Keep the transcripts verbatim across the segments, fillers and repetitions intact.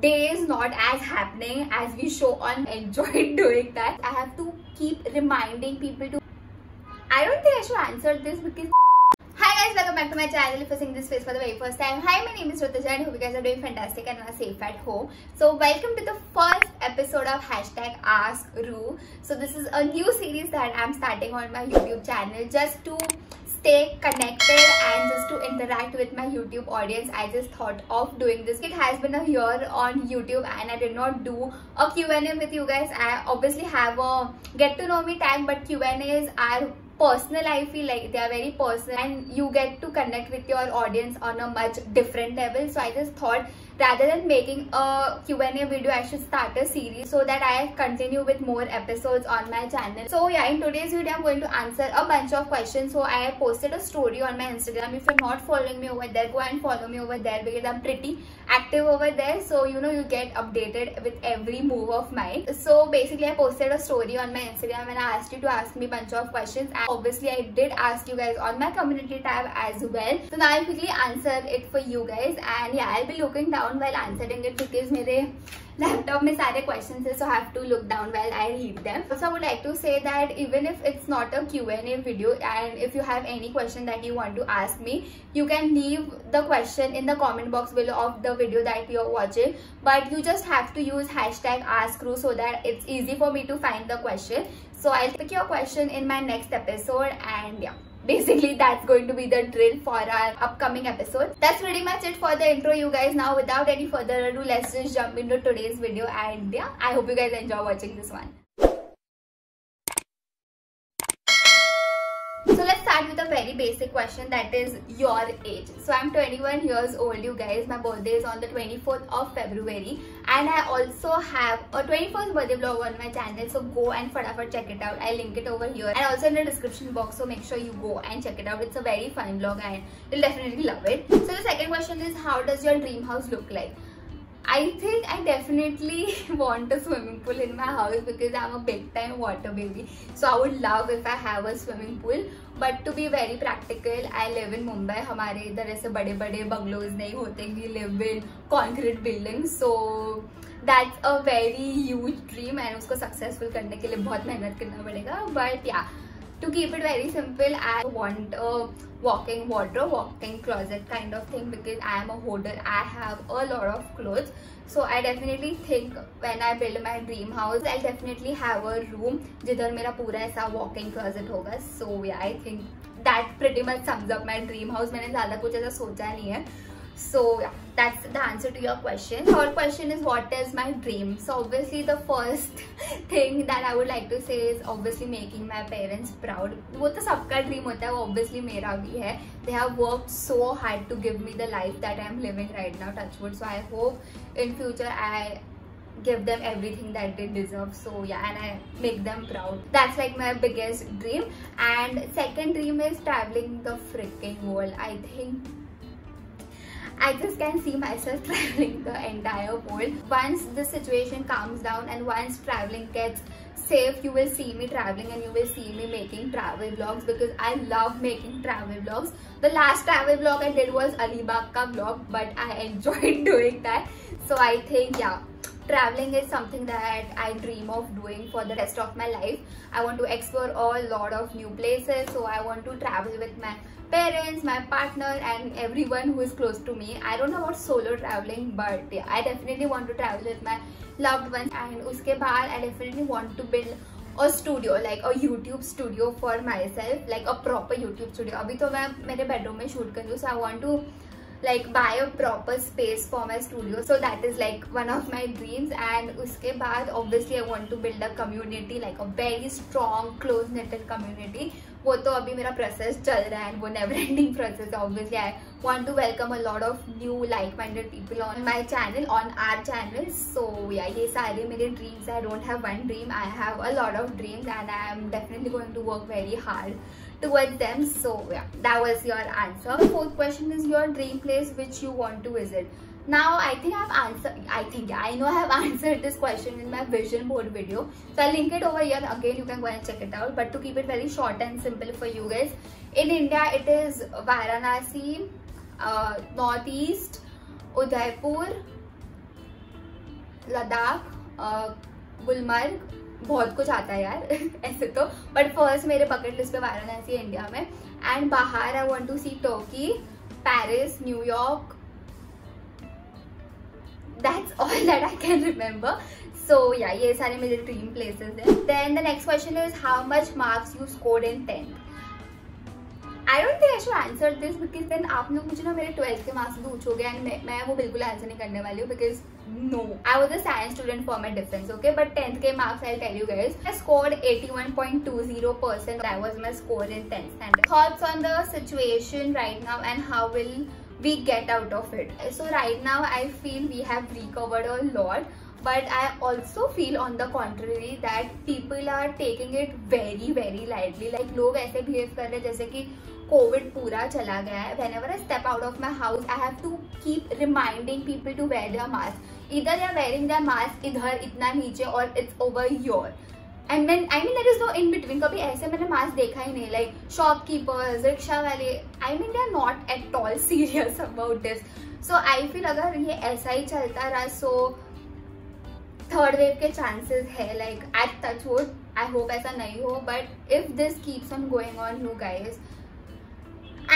day is not as happening as we show on enjoyed doing that. I have to keep reminding people to. I don't think I should answer this because. Hi guys, welcome back to my channel. If you're seeing this face for the very first time, hi, my name is Rutuja and hope you guys are doing fantastic and are safe at home. So welcome to the first episode of hashtag AskRu. So this is a new series that I'm starting on my YouTube channel just to stay connected and just to interact with my YouTube audience. I just thought of doing this. It has been a year on YouTube and I did not do a Q and A with you guys. I obviously have a get to know me tag, but Q and A's are personal. I feel like they are very personal and you get to connect with your audience on a much different level. So I just thought rather than making a Q and A video, I should start a series so that I continue with more episodes on my channel. So yeah, in today's video, I'm going to answer a bunch of questions. So I posted a story on my Instagram. If you're not following me over there, go and follow me over there because I'm pretty active over there. So you know, you get updated with every move of mine. So basically, I posted a story on my Instagram and I asked you to ask me a bunch of questions. And obviously, I did ask you guys on my community tab as well. So now I'll quickly answer it for you guys. And yeah, I'll be looking down while answering it because मेरे laptop में सारे questions हैं, so I have to look down while I read them. Also, I would like to say that even if it's not a Q and A video, and if you have any question that you want to ask me, you can leave the question in the comment box below of the video that you're watching. But you just have to use hashtag AskRu so that it's easy for me to find the question. So I'll pick your question in my next episode, and yeah. Basically, that's going to be the drill for our upcoming episode. That's pretty much it for the intro, you guys. Now, without any further ado, let's just jump into today's video. And yeah, I hope you guys enjoy watching this one. So let's start with a very basic question, that is your age. So I'm twenty-one years old, you guys. My birthday is on the twenty-fourth of February. And I also have a twenty-first birthday vlog on my channel, so go and fatafa check it out. I'll link it over here and also in the description box, so make sure you go and check it out. It's a very fun vlog and you'll definitely love it. So the second question is, how does your dream house look like? I think I definitely want a swimming pool in my house because I'm a big time water baby. So I would love if I have a swimming pool. But to be very practical, I live in Mumbai. हमारे इधर ऐसे बड़े बड़े bungalows नहीं होते. We live in concrete buildings. So that's a very huge dream and उसको successful करने के लिए बहुत मेहनत करना पड़ेगा. But yeah, to keep it very simple, I want a walking wardrobe, walking closet kind of thing because I am a hoarder. I have a lot of clothes. So I definitely think when I build my dream house, I'll definitely have a room जिधर मेरा पूरा ऐसा walking closet होगा. So yeah, I think that pretty much sums up my dream house. मैंने ज़्यादा कुछ ऐसा सोचा नहीं है. So yeah, that's the answer to your question. Third question is, what is my dream? So obviously the first thing that I would like to say is obviously making my parents proud. वो तो सबका dream होता है, वो obviously मेरा भी है. They have worked so hard to give me the life that I'm living right now, touch wood. So I hope in future I give them everything that they deserve. So yeah, and I make them proud. That's like my biggest dream. And second dream is traveling the freaking world. I think I just can see myself traveling the entire world. Once the situation calms down and once traveling gets safe, you will see me traveling and you will see me making travel vlogs because I love making travel vlogs. The last travel vlog I did was Alibaug ka vlog, but I enjoyed doing that. So I think yeah, traveling is something that I dream of doing for the rest of my life. I want to explore a lot of new places. So I want to travel with my parents, my partner and everyone who is close to me. I don't know about solo traveling, but yeah, I definitely want to travel with my loved ones. And uske baad, I definitely want to build a studio, like a YouTube studio for myself, like a proper YouTube studio. Abhi to main mere bedroom mein shoot kar rahi hu, so I want to like buy a proper space for my studio. So that is like one of my dreams. And uske baad obviously I want to build a community, like a very strong close-knitted community. वो तो अभी मेरा process चल रहा है and वो never ending process. Obviously I want to welcome a lot of new like-minded people on my channel, on our channel. So yeah, ये सारे मेरे dreams. I don't have one dream. I have a lot of dreams and I am definitely going to work very hard towards them. So yeah, that was your answer. The fourth question is your dream place which you want to visit. Now I think I've answered, I think yeah, I know I have answered this question in my vision board video. So I'll link it over here again, you can go and check it out. But to keep it very short and simple for you guys, in India it is Varanasi, uh, Northeast, Udaipur, Ladakh, Gulmarg, बहुत कुछ आता है यार ऐसे तो, but first मेरे bucket list पे Varanasi India में, एंड बाहर I want to see Turkey, Paris, New York, that's all that I can remember. So yeah ये सारे मेरे ड्रीम प्लेसेस हैं. Then the next question is how much marks you scored in tenth. I don't think I should answer this because then आप लोग मुझे ना मेरे twelfth के मार्क्स पूछोगे एंड मैं, मैं वो बिल्कुल आंसर नहीं करने वाली हूँ because no I was a science student for my difference. Okay but tenth के marks I tell you guys I scored eighty-one point two zero percent. That was my score in tenth standard. Thoughts on the situation right now and how will we get out of it. So right now I feel we have recovered a lot. But I also feel on the contrary that people are taking it very very lightly. Like लोग ऐसे behave कर रहे हैं जैसे कि Covid पूरा चला गया है. Whenever I step out of my house, I have to keep reminding people to wear their mask. Either they are wearing their mask इधर इतना नीचे और it's over here. I mean, I mean there is no in between. कभी ऐसे मैंने mask देखा ही नहीं. Like shopkeepers, rickshaw वाले, I mean they are not at all serious about this. So I feel अगर ये ऐसा ही चलता रहा so थर्ड वेव के चांसेस है. Like I touch wood, I hope ऐसा नहीं हो, but if this keeps on going on you guys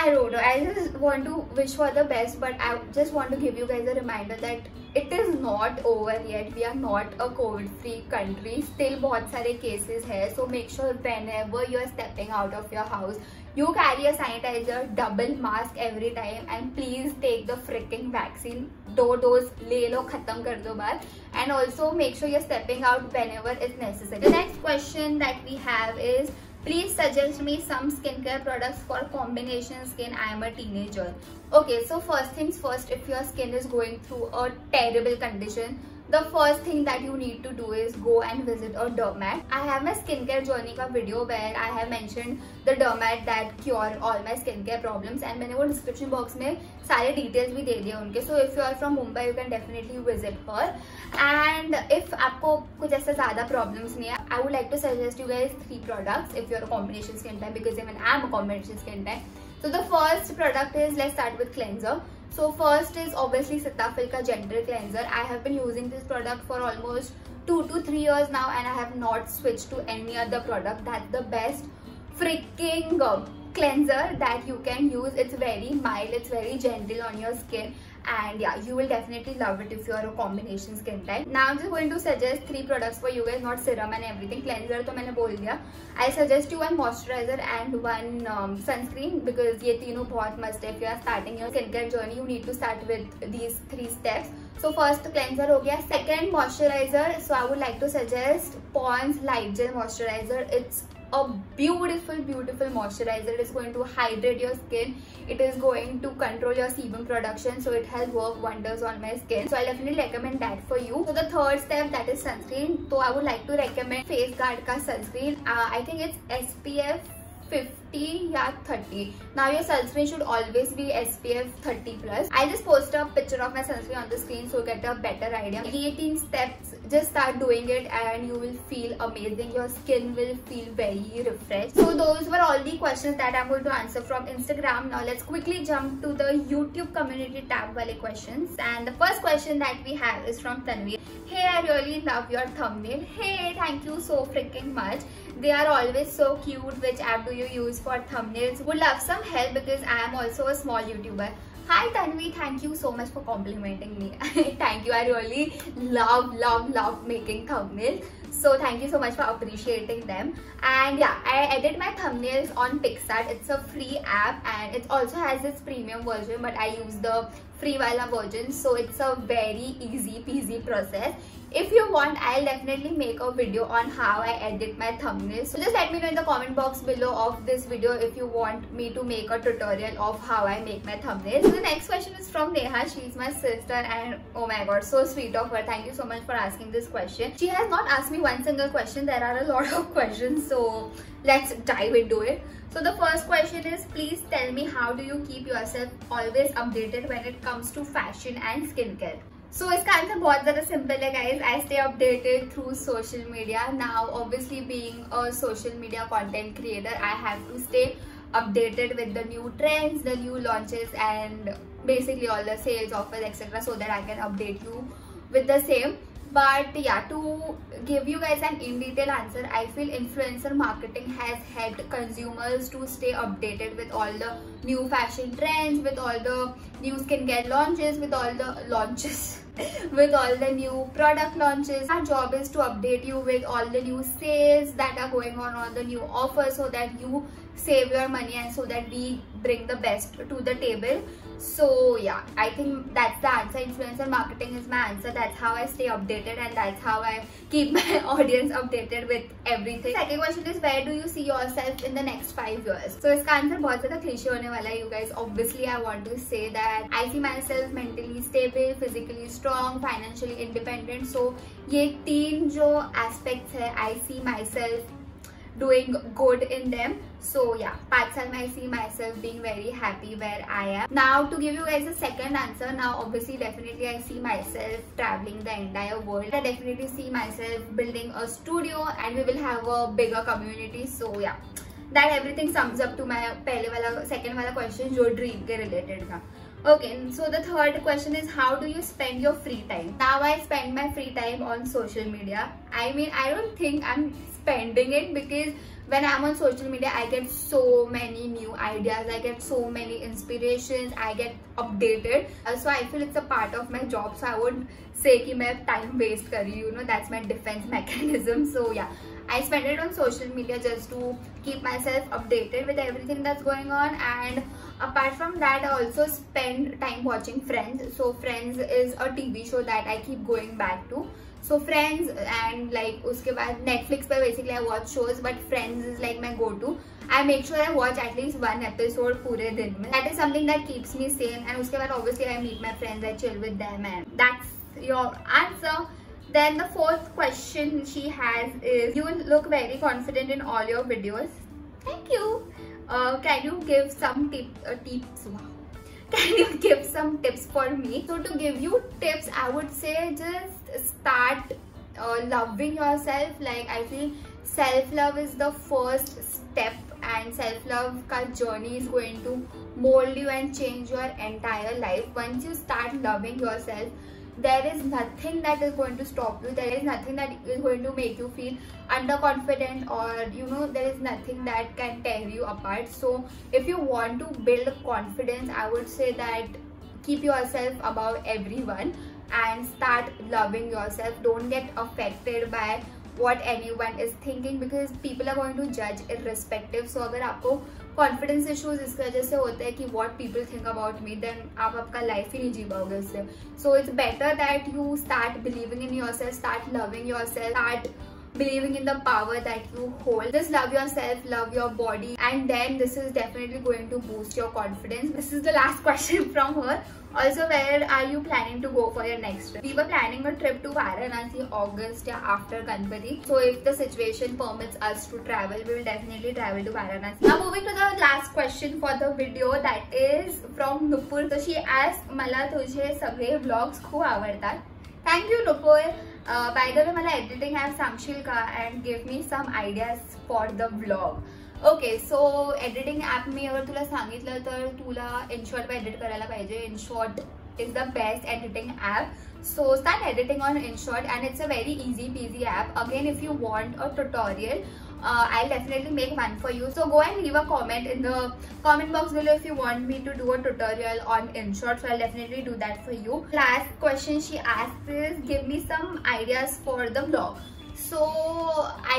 I don't know. I just want to wish for the best but I just want to give you guys a reminder that it is not over yet. We are not a covid free country. Still बहुत सारे cases है. So make sure when ever you are stepping out of your house you carry a sanitizer, double mask every time, and please take the freaking vaccine. दो dose ले लो, खत्म कर दो बात. And also make sure you're stepping out whenever it's necessary. The next question that we have is please suggest me some skincare products for combination skin. I am a teenager. Okay, so first things first. If your skin is going through a terrible condition, the first thing that you need to do is go and visit a dermat. I have my skincare journey का video where I have mentioned the dermat that cure all my skincare problems and मैंने वो description box में सारे details भी दे दिए उनके. So if you are from Mumbai, you can definitely visit her. And if आपको कुछ ऐसा ज़्यादा problems नहीं है, I would like to suggest you guys three products if you are a combination skin type because even I am a combination skin type. So the first product is, let's start with cleanser. So first is obviously Cetaphil का Gentle Cleanser. I have been using this product for almost two to three years now, and I have not switched to any other product. That's the best freaking cleanser that you can use. It's very mild, it's very gentle on your skin, and yeah, you will definitely love it if you are a combination skin type. Now I'm just going to suggest three products for you guys, not serum and everything. Cleanser तो मैंने बोल दिया. I suggest you one moisturizer and one um, sunscreen because ये तीनों बहुत must है. If you are starting your skincare journey, you need to start with these three steps. So first cleanser हो गया. Second moisturizer. So I would like to suggest Ponds Light Gel Moisturizer. It's a beautiful beautiful moisturizer. It is going to hydrate your skin. It is going to control your sebum production, so it has worked wonders on my skin. So I definitely recommend that for you. So the third step, that is sunscreen. So I would like to recommend Face Guard का sunscreen. Uh, I think it's S P F fifty या thirty. Now your sunscreen should always be S P F thirty plus. I just post a picture of my sunscreen on the screen, so get a better idea. eighteen steps. Just start doing it and you will feel amazing. Your skin will feel very refreshed. So those were all the questions that I'm going to answer from Instagram. Now let's quickly jump to the YouTube community tab वाले questions. And the first question that we have is from Tanvi. Hey, I really love your thumbnail. Hey, thank you so freaking much. They are always so cute. Which app do you use for thumbnails? Would love some help because I am also a small YouTuber. Hi Tanvi, thank you so much for complimenting me. Thank you. I really love love love making thumbnails. So thank you so much for appreciating them. And yeah, I edit my thumbnails on Picsart. It's a free app and it also has its premium version, but I use the free wala version. So it's a very easy peasy process. If you want, I'll definitely make a video on how I edit my thumbnails. So just let me know in the comment box below of this video if you want me to make a tutorial of how I make my thumbnails. So the next question is from Neha. She's my sister and oh my god, so sweet of her. Thank you so much for asking this question. She has not asked me one single question. There are a lot of questions, so let's dive into it. So the first question is, please tell me how do you keep yourself always updated when it comes to fashion and skincare. So इसका answer बहुत ज़्यादा simple है guys. I stay updated through social media. Now obviously being a social media content creator, I have to stay updated with the new trends, the new launches and basically all the sales offers et cetera so that I can update you with the same. But yeah, to give you guys an in-detail answer, I feel influencer marketing has helped consumers to stay updated with all the new fashion trends, with all the new skincare launches, with all the launches, with all the new product launches. Our job is to update you with all the new sales that are going on, all the new offers, so that you save your money and so that we bring the best to the table. So yeah, I think that's the answer. Influencer marketing is my answer. That's how I stay updated and that's how I keep my audience updated with everything. Second question is, where do you see yourself in the next five years? So इसका answer बहुत ज़्यादा cliche होने वाला है, you guys. Obviously, I want to say that I see myself mentally stable, physically strong, financially independent. So ये तीन जो aspects है, I see myself doing good in them. So yeah, five years I see myself being very happy where I am. Now to give you guys a second answer, now obviously definitely I see myself traveling the entire world. I definitely see myself building a studio and we will have a bigger community. So yeah, that everything sums up to my pehle wala, second wala question jo dream ke related tha. Okay, so the third question is, how do you spend your free time? Now I spend my free time on social media. I mean, I don't think I'm spending it, because when I'm on social media, I get so many new ideas, I get so many inspirations, I get updated. Also, I feel it's a part of my job, so I won't say that I'm time waste kar rahi, you know, that's my defense mechanism. So yeah, I spend it on social media just to keep myself updated with everything that's going on. And apart from that, I also spend time watching Friends. So Friends is a T V show that I keep going back to. So Friends, and like उसके बाद Netflix पर basically I watch shows, but Friends is like my go-to. I make sure I watch at least one episode पूरे दिन में. That is something that keeps me sane. And उसके बाद obviously I meet my friends, I chill with them, and that's your answer. Then the fourth question she has is, you look very confident in all your videos. Thank you. Uh, can you give some tip, uh, tips? Wow. Can you give some tips for me? So to give you tips, I would say just start uh, loving yourself. Like I feel self-love is the first step, and self-love ka journey is going to mold you and change your entire life. Once you start loving yourself, there is nothing that is going to stop you. There is nothing that is going to make you feel underconfident, or you know, there is nothing that can tear you apart. So if you want to build confidence, I would say that keep yourself above everyone and start loving yourself. Don't get affected by what anyone is thinking, because people are going to judge irrespective. So अगर आपको confidence issues इस वजह से होते हैं कि what people think about me, then आप आपका लाइफ ही नहीं जी पाओगे उससे. So it's better that you start believing in yourself, start loving yourself, start believing in the power that you hold. Just love yourself, love your body, and then this is definitely going to boost your confidence. This is the last question from her. Also, where are you planning to go for your next trip? We were planning a trip to Varanasi, August or after Ganpati. So if the situation permits us to travel, we will definitely travel to Varanasi. Now moving to the last question for the video, that is from Nupur. So she asked, Mala tujhe sagre vlogs खूप आवडतात. Thank you, Nupur. Uh, by the way, mala editing app Samshil ka, and give me some ideas for the vlog. Okay, so editing app me agar tula sangitla tar tula InShort edit karayla pahiye. InShort is the best editing app, so start editing on InShort, and it's a very easy peasy app. Again, if you want a tutorial, Uh, I'll definitely make one for you. So go and leave a comment in the comment box below if you want me to do a tutorial on InShort. So I'll definitely do that for you. Last question she asked is, give me some ideas for the vlog. So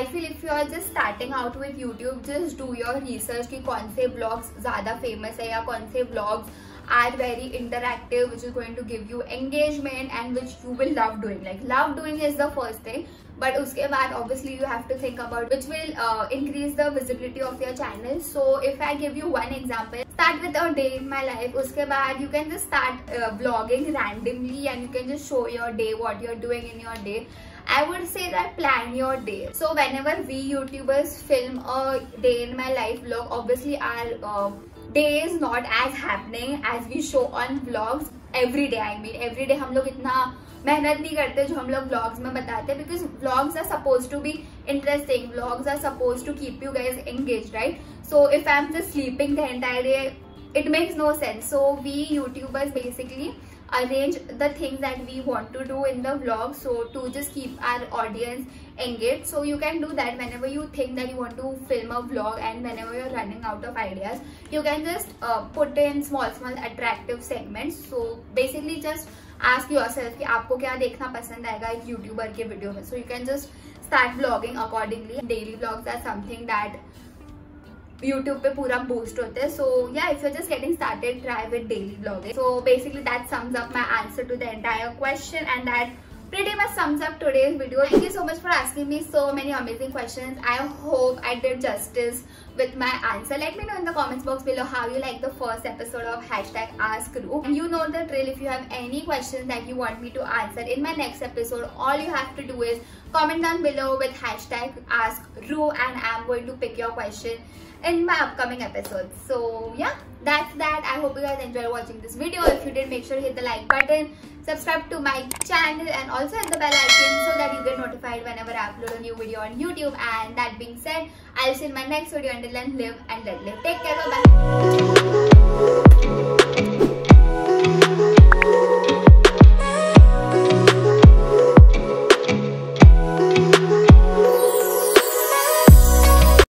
I feel if you are just starting out with YouTube, just do your research कि कौन से vlogs ज़्यादा famous है या कौन से vlogs are very interactive, which is going to give you engagement and which you will love doing. Like love doing is the first thing, but उसके बाद obviously you have to think about which will uh, increase the visibility of your channel. So if I give you one example, start with a day in my life. उसके बाद you can just start uh, vlogging randomly and you can just show your day, what you're doing in your day. I would say that plan your day. So whenever we YouTubers film a day in my life vlog, obviously our uh, day is not as happening as we show on vlogs every day. I mean every day हम लोग इतना मेहनत नहीं करते जो हम लोग vlogs में बताते, because vlogs are supposed to be interesting, vlogs are supposed to keep you guys engaged, right? So if I'm just sleeping the entire day, it makes no sense. So we YouTubers basically arrange the things that we want to do in the vlog, so to just keep our audience engaged. So you can do that whenever you think that you want to film a vlog and whenever you're running out of ideas, you can just uh, put in small small attractive segments. So basically just ask yourself कि आपको क्या देखना पसंद आएगा एक YouTuber के video में. So you can just start vlogging accordingly. Daily vlogs are something that YouTube पे पूरा boost होते हैं. So yeah, if you're just getting started, try with daily vlogging. So basically that sums up my answer to the entire question, and that pretty much sums up today's video. Thank you so much for asking me so many amazing questions. I hope I did justice with my answer. Let me know in the comments box below how you like the first episode of hashtag AskRu. And you know the drill. If you have any questions that you want me to answer in my next episode, all you have to do is comment down below with hashtag AskRu, and I'm going to pick your question in my upcoming episodes. So yeah, that's that. I hope you guys enjoyed watching this video. If you did, make sure to hit the like button, subscribe to my channel, and also hit the bell icon so that you get notified whenever I upload a new video on YouTube. And that being said, I'll see you in my next video. Until then, live and let live. Take care. Bye bye.